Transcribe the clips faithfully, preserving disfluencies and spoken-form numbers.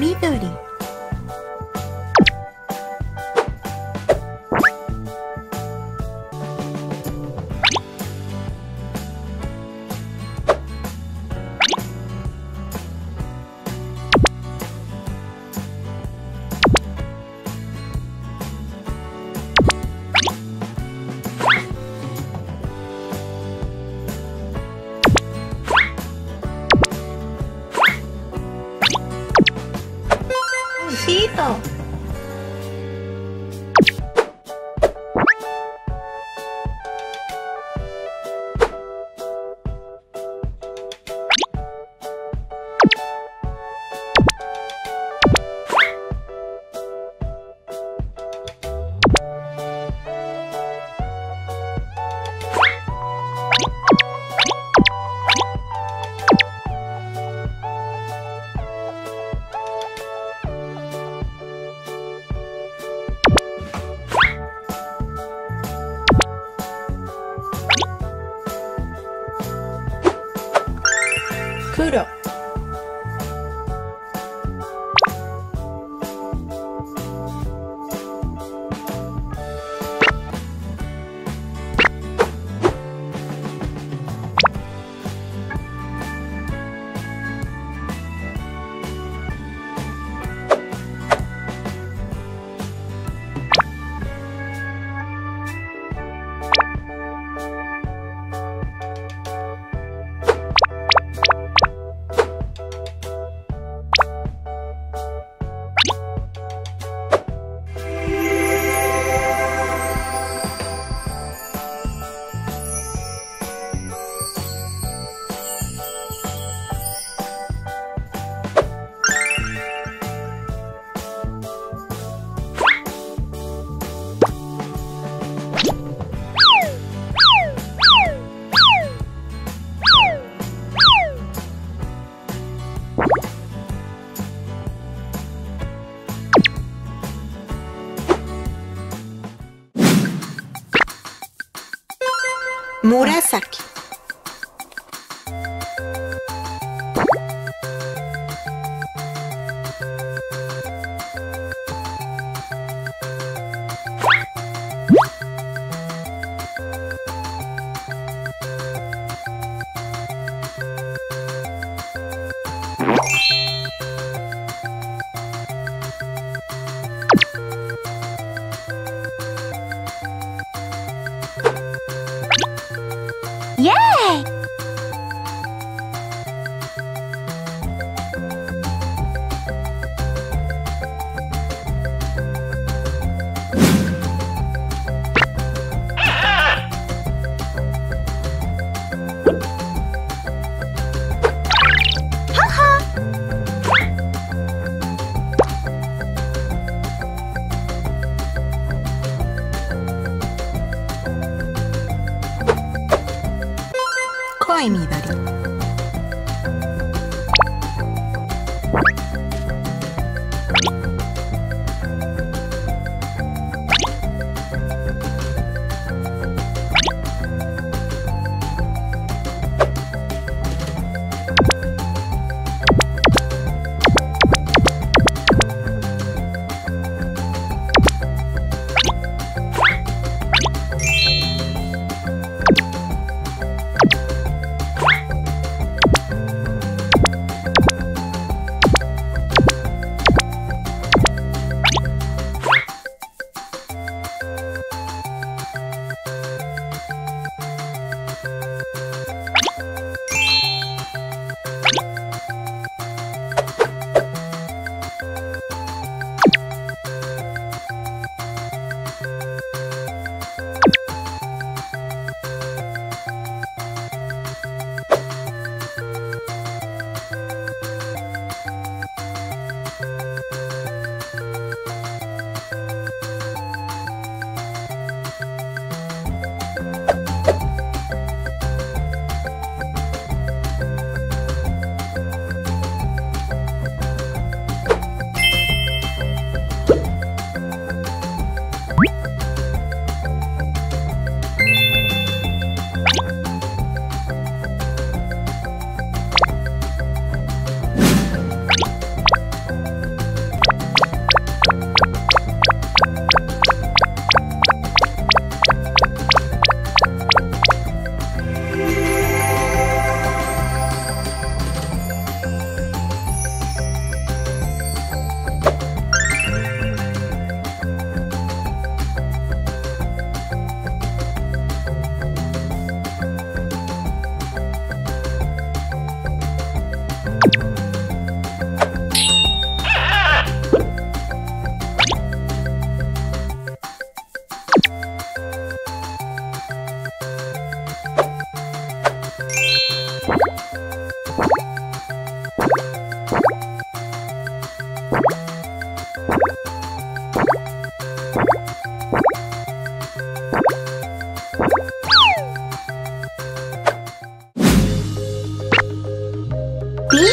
緑 Chito. Kudo. Murasaki. Yay! Ay, mi Darío.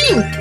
thing!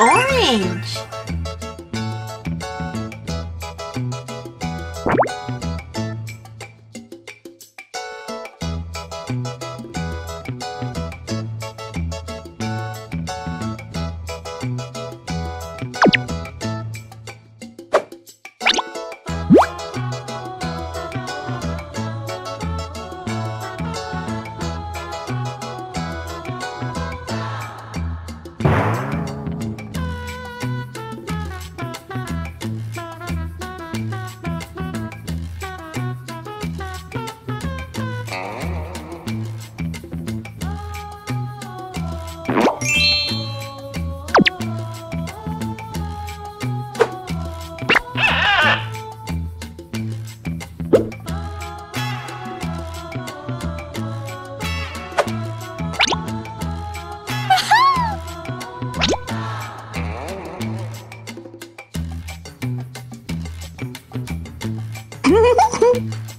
Orange. Woohoo!